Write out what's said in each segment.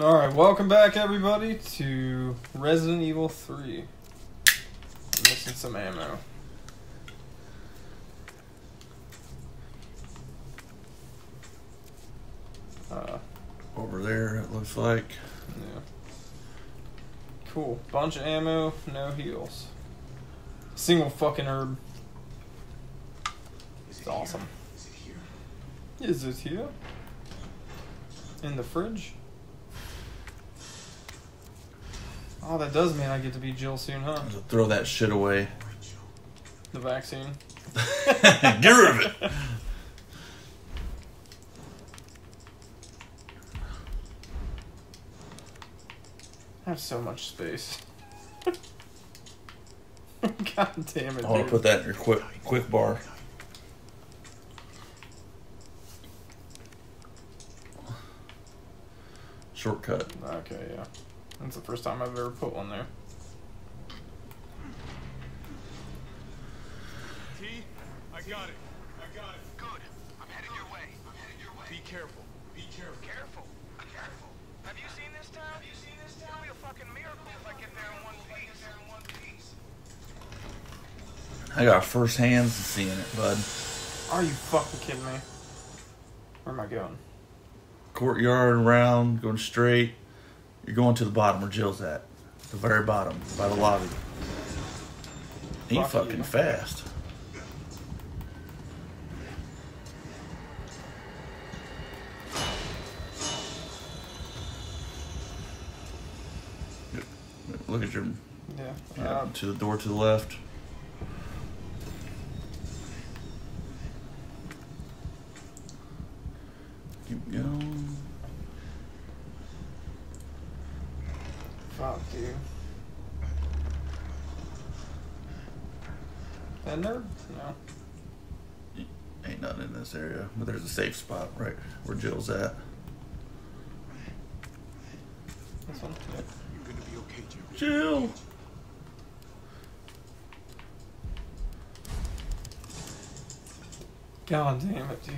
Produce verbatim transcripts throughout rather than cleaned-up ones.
Alright, welcome back everybody to Resident Evil three. I'm missing some ammo. Uh, Over there it looks like. Yeah. Cool. Bunch of ammo, no heals. Single fucking herb. It's awesome. Is it here? Is it here? In the fridge? Oh, that does mean I get to be Jill soon, huh? Just throw that shit away. The vaccine. Get rid of it! I have so much space. God damn it. I want to put that in your quick, quick bar. Shortcut. Okay, yeah. That's the first time I've ever put one there. T, I got it. I got it. Good. I'm headed your way. I'm headed your way. Be careful. Be careful. Careful. Careful. Have you seen this town? Have you seen this town? It'll be a fucking miracle if I get there in one piece. There in one piece. I got first hands to seeing it, bud. Are you fucking kidding me? Where am I going? Courtyard, round, going straight. You're going to the bottom where Jill's at. The very bottom, by the lobby. He fucking you. Fast. Look at your... Yeah. yeah um, to the door to the left. Keep going. Fuck, dude. That nerd? No. Ain't nothing in this area, but there's a safe spot right where Jill's at. This one? Yeah. You're gonna be okay, Jill. Jill! God damn it, dude.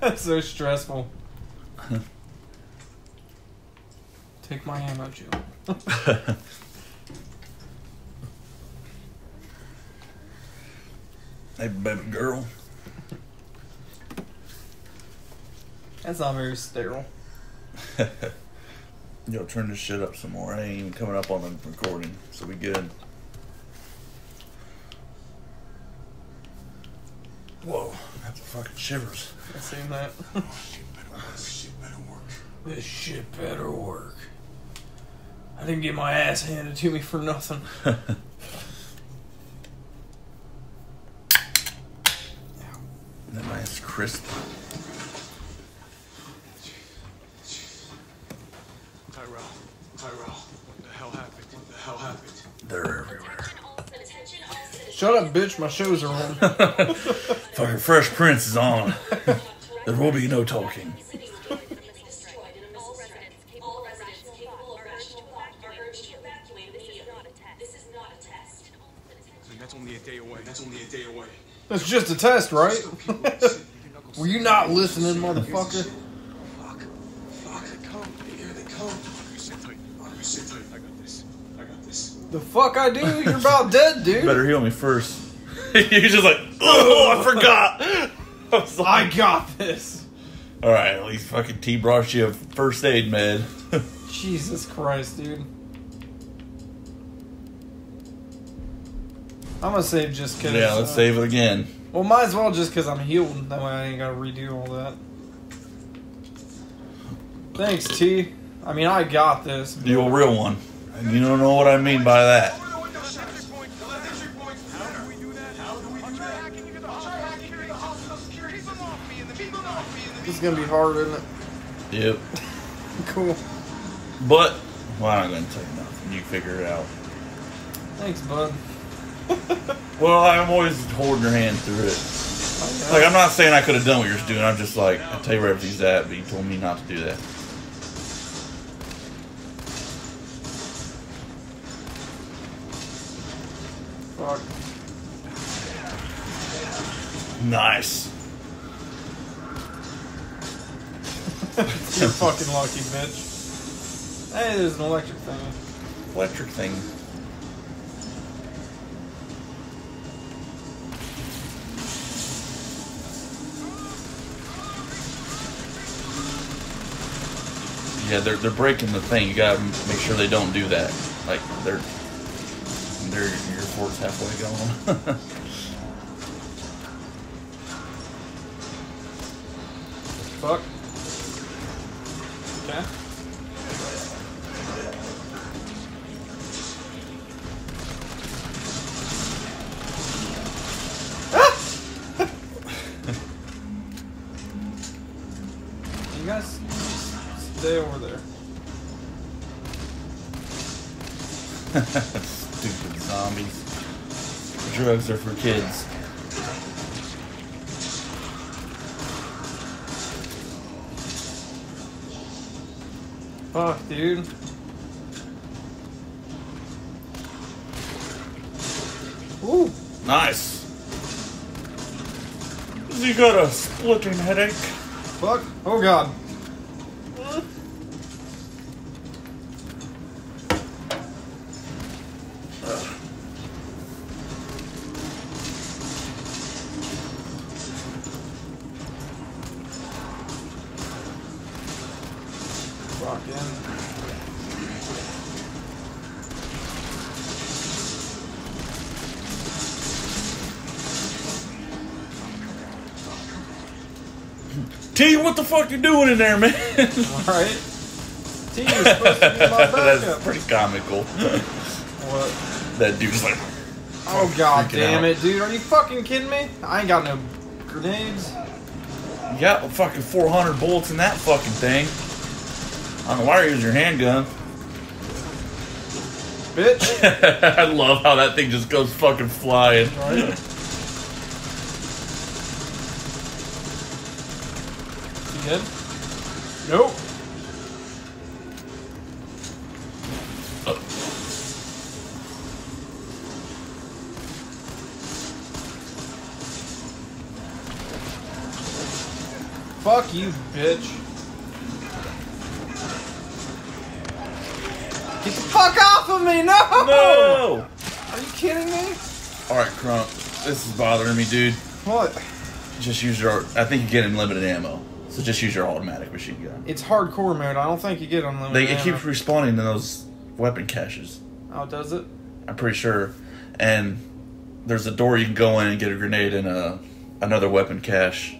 That's so stressful. Take my ammo, Jill. Hey, baby girl. That's not very sterile. Yo, turn this shit up some more. I ain't even coming up on the recording, so we good. Whoa, that's fucking shivers. I seen that. This shit better work. This shit better work. I didn't get my ass handed to me for nothing. That nice crisp. Tyrell, Tyrell, what the hell happened? What the hell happened? They're everywhere. Shut up, bitch! My shows are on. Fucking Fresh Prince is on. There will be no talking. It's just a test, right? Were you not listening, motherfucker? Fuck. Fuck. They come. Here they come. You sit tight. You sit tight. I got this. I got this. The fuck I do? You're about dead, dude. You better heal me first. You're just like, oh, I forgot. I was like, I got this. All right, at least fucking T brought you a first aid med. Jesus Christ, dude. I'm gonna save just cause. Yeah, let's uh, save it again. Well, might as well just cause I'm healed. That way I ain't gotta redo all that. Thanks, T. I mean, I got this. You're a real one. And you don't know what I mean by that. This is gonna be hard, isn't it? Yep. Cool. But, well, I'm not gonna tell you nothing. You figure it out. Thanks, bud. Well, I'm always holding your hand through it. Like, I'm not saying I could have done what you're doing. I'm just like, I'll tell you where everything's at, but you told me not to do that. Fuck. Nice. You're fucking lucky, bitch. Hey, there's an electric thing. Electric thing. Yeah, they're they're breaking the thing. You gotta make sure they don't do that. Like they're they're your fort's halfway gone. Fuck. Okay. Ah! You guys stay over there. Stupid zombies. Drugs are for kids. Fuck, dude. Ooh. Nice. You got a splitting headache. Fuck. Oh, God. What? T, what the fuck you doing in there, man? Alright. T, you're supposed to be my backup. That's pretty comical. What? That dude's like... Oh, god damn out. It, dude. Are you fucking kidding me? I ain't got no grenades. You got fucking four hundred bullets in that fucking thing. I don't know why you use your handgun. Bitch. I love how that thing just goes fucking flying. Right? Dead? Nope. Uh. Fuck you, bitch. Get the fuck off of me! No! No! Are you kidding me? Alright, Krunk. This is bothering me, dude. What? Just use your... I think you get unlimited ammo. So just use your automatic machine gun. It's hardcore mode. I don't think you get unlimited they, it ammo. Keeps respawning to those weapon caches. Oh, does it? I'm pretty sure. And there's a door you can go in and get a grenade and a, another weapon cache.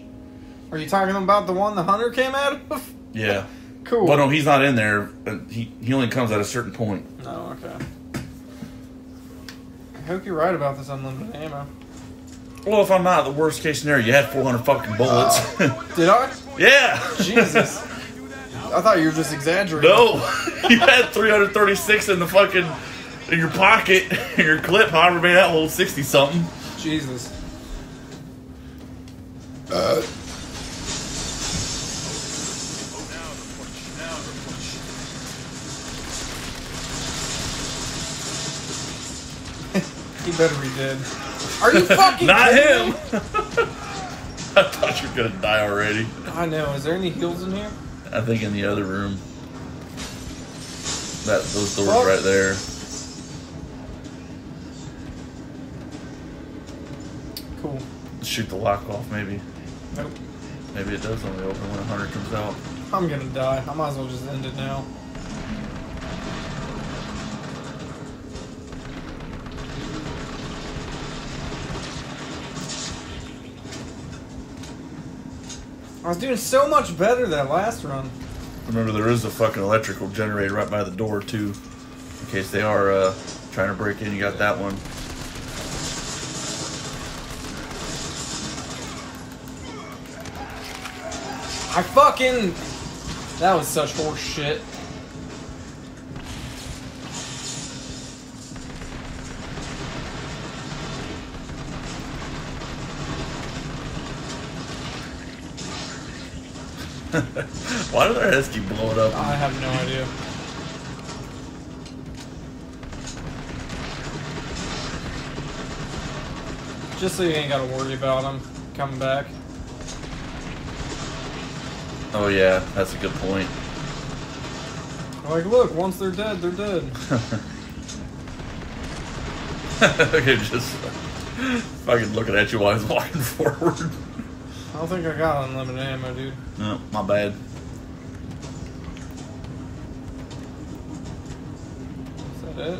Are you talking about the one the hunter came out of? Yeah. Cool. Well, no, he's not in there. He, he only comes at a certain point. Oh, okay. I hope you're right about this unlimited ammo. Well, if I'm not, the worst case scenario, you had four hundred fucking bullets. Uh, did I? Yeah. Jesus. I thought you were just exaggerating. No. You had three hundred thirty-six in the fucking, in your pocket, in your clip, however many that whole sixty something. Jesus. Uh. He better be dead. Are you fucking not him? I thought you were gonna die already. I know. Is there any heals in here? I think in the other room. That those doors oh. right there. Cool. Shoot the lock off, maybe. Nope. Maybe it does only open when a hunter comes out. I'm gonna die. I might as well just end it now. I was doing so much better that last run. Remember, there is a fucking electrical generator right by the door, too. In case they are uh, trying to break in, you got that one. I fucking... That was such horse shit. Why do their heads keep blowing up? I have no idea. Just so you ain't gotta worry about them coming back. Oh yeah, that's a good point. Like, look, once they're dead, they're dead. You're just fucking looking at you while he's walking forward. I don't think I got unlimited ammo, dude. No, my bad. Is that it?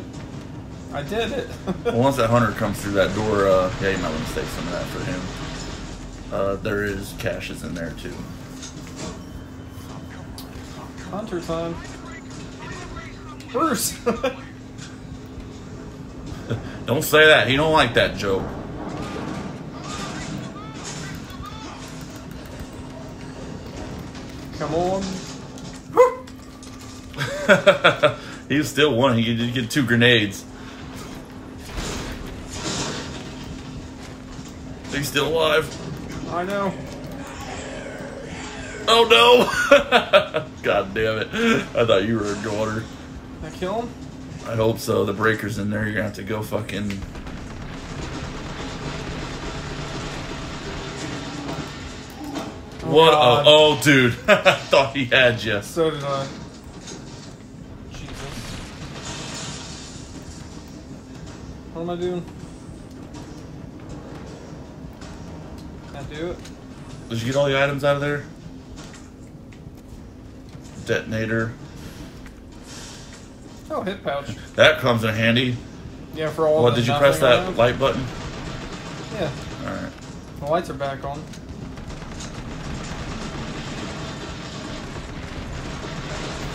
I did it. Well, once that hunter comes through that door, uh, yeah, you might want to save some of that for him. Uh, there is caches in there, too. Hunter time. Bruce! Don't say that. He don't like that joke. Come on. He still won. He did get two grenades. He's still alive. I know. Oh no! God damn it. I thought you were a daughter. Did I kill him? I hope so. The breaker's in there. You're gonna have to go fucking. Oh, what? A, oh, dude. I thought he had you. So did I. Jesus. What am I doing? Can't do it. Did you get all the items out of there? Detonator. Oh, hip pouch. That comes in handy. Yeah, for all. Well, did you press that around? Light button? Yeah. All right. The lights are back on.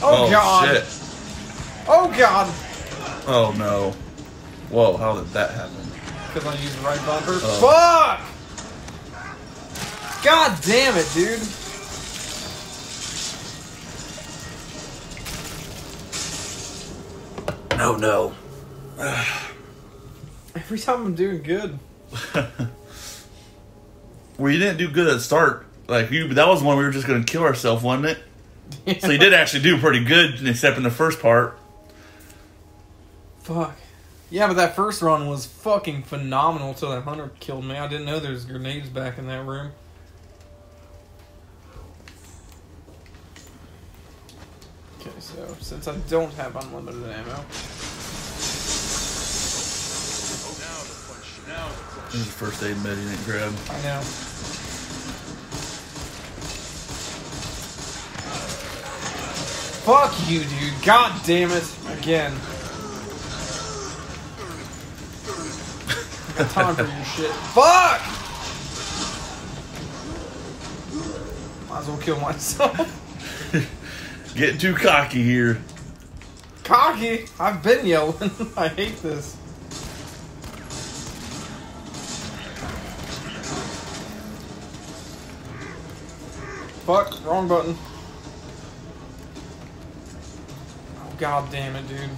Oh, oh God! Shit. Oh God! Oh no! Whoa! How did that happen? Because I used the right bumper. Oh. Fuck! God damn it, dude. No, no. Every time I'm doing good. Well, you didn't do good at the start. Like, you, that was one we were just going to kill ourselves, wasn't it? Yeah. So you did actually do pretty good, except in the first part. Fuck. Yeah, but that first run was fucking phenomenal till that hunter killed me. I didn't know there was grenades back in that room. Okay, so since I don't have unlimited ammo. This is the first aid med you didn't grab. I know. Fuck you, dude. God damn it. Again. I got time for your shit. Fuck! Might as well kill myself. Getting too cocky here. Cocky? I've been yelling. I hate this. Fuck, wrong button. Oh, God damn it, dude.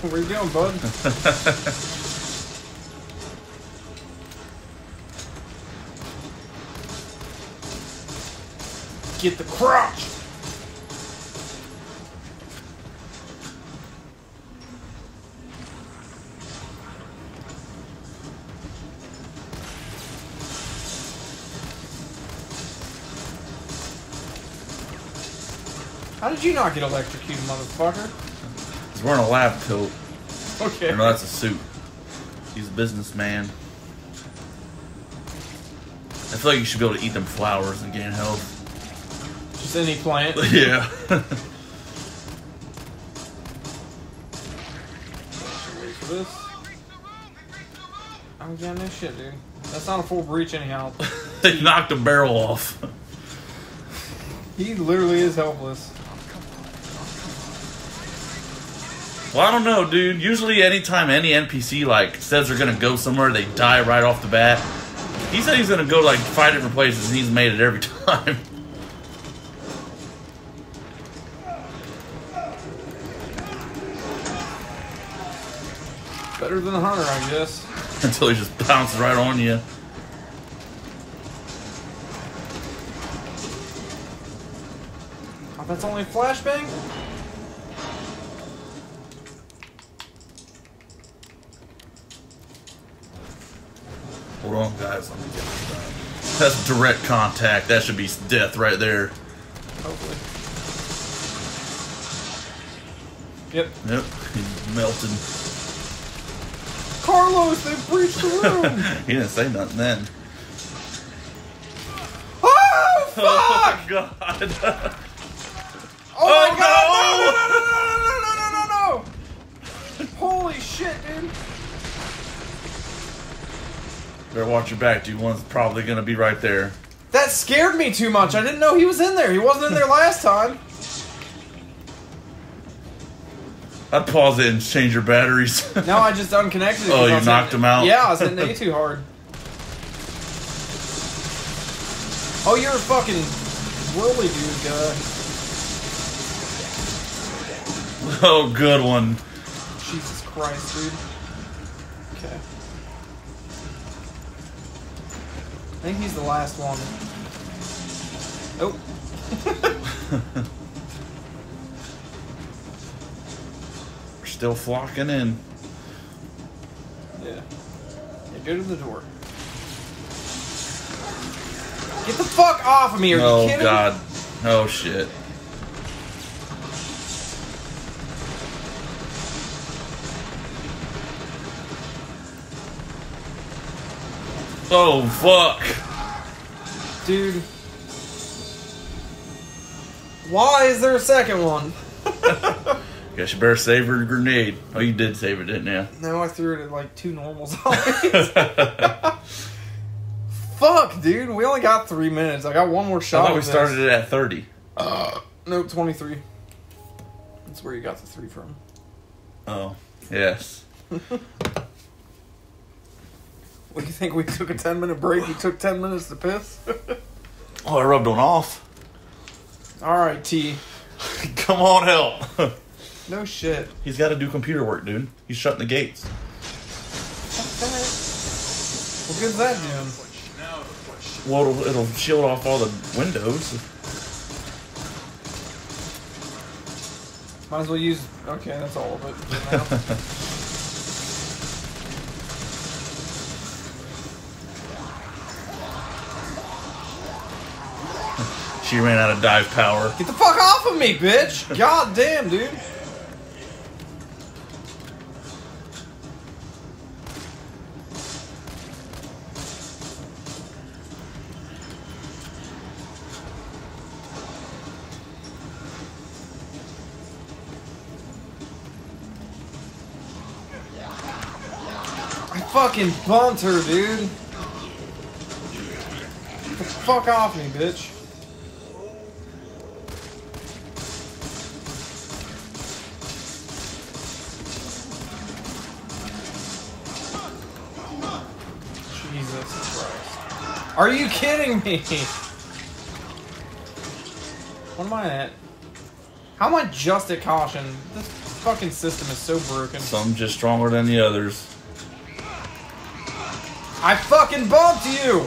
What are you doing, bud? Get the crotch! How did you not get electrocuted, motherfucker? He's wearing a lab coat. Okay. No, that's a suit. He's a businessman. I feel like you should be able to eat them flowers and gain health. Just any plant. Yeah. This. I'm getting this shit, dude. That's not a full breach anyhow. They knocked a barrel off. He literally is helpless. Well, I don't know, dude. Usually anytime any N P C, like, says they're gonna go somewhere, they die right off the bat. He said he's gonna go, like, five different places, and he's made it every time. Better than the hunter, I guess. Until he just bounces right on you. Oh, that's only a flashbang? Hold on, guys. Let me get this done. That's direct contact. That should be death right there. Hopefully. Yep. Yep. He's melting. Carlos, they breached the room. He didn't say nothing then. Oh, fuck! Oh, God. oh, oh, my God. No. No, no, no, no, no, no, no, no, no. Holy shit, dude. Better watch your back, dude. One's probably going to be right there. That scared me too much. I didn't know he was in there. He wasn't in there last time. I'd pause it and change your batteries. No, I just unconnected it. Oh, you knocked him out? Yeah, I was hitting A too hard. Oh, you're a fucking whirly dude guy. Oh, good one. Jesus Christ, dude. Okay. I think he's the last one. Oh. Still flocking in. Yeah. Yeah. Go to the door. Get the fuck off of me! Are oh, you kidding God. Me? Oh, shit. Oh, fuck. Dude. Why is there a second one? Guess you better save her grenade. Oh, you did save it, didn't you? No, I threw it at like two normals. Fuck, dude. We only got three minutes. I got one more shot. I thought we this. started it at thirty. Uh, no, twenty-three. That's where you got the three from. Oh, yes. What do you think? We took a ten-minute break. You took ten minutes to piss? Oh, I rubbed one off. All right, T. Come on, help. No shit. He's got to do computer work, dude. He's shutting the gates. What good's that doing? Well, it'll, it'll shield off all the windows. Might as well use... Okay, that's all of it. She ran out of dive power. Get the fuck off of me, bitch! God damn, dude. Fucking bumped her, dude. Get the fuck off me, bitch. Jesus Christ. Are you kidding me? What am I at? How am I just at caution? This fucking system is so broken. Some just stronger than the others. I fucking bumped you!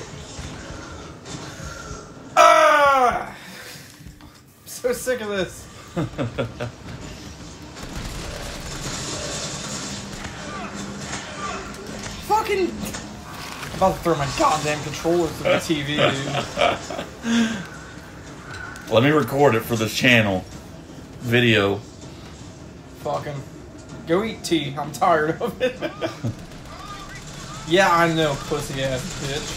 Ah! I'm so sick of this. Fucking... I'm about to throw my goddamn controller to the T V, dude. Let me record it for the channel. Video. Fucking... Go eat tea. I'm tired of it. Yeah, I know, pussy ass bitch.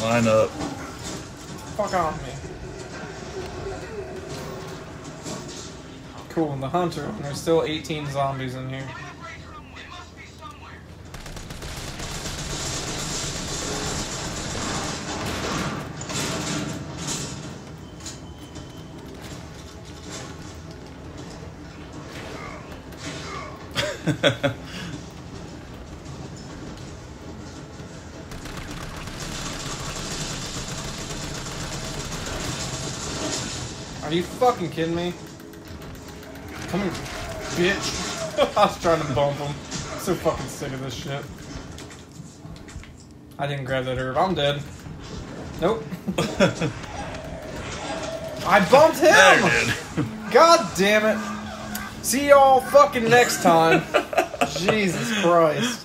Line up. Fuck off me. Cool, and the hunter, and there's still eighteen zombies in here. Are you fucking kidding me? Come here, bitch. I was trying to bump him. I'm so fucking sick of this shit. I didn't grab that herb. I'm dead. Nope. I bumped him! God damn it. See y'all fucking next time. Jesus Christ.